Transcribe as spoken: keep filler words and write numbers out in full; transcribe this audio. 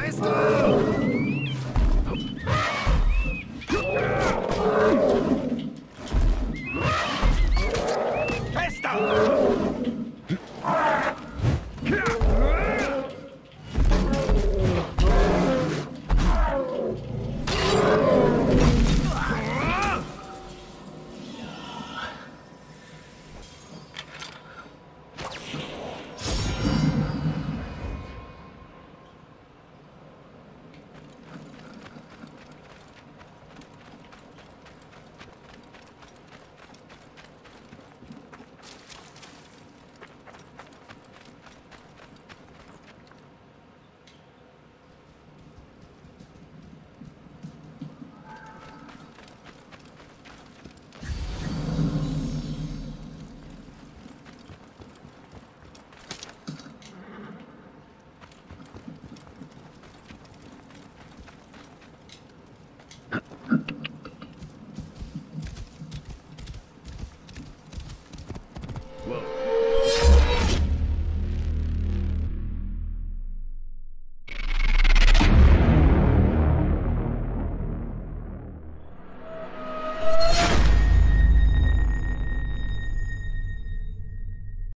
Let's go!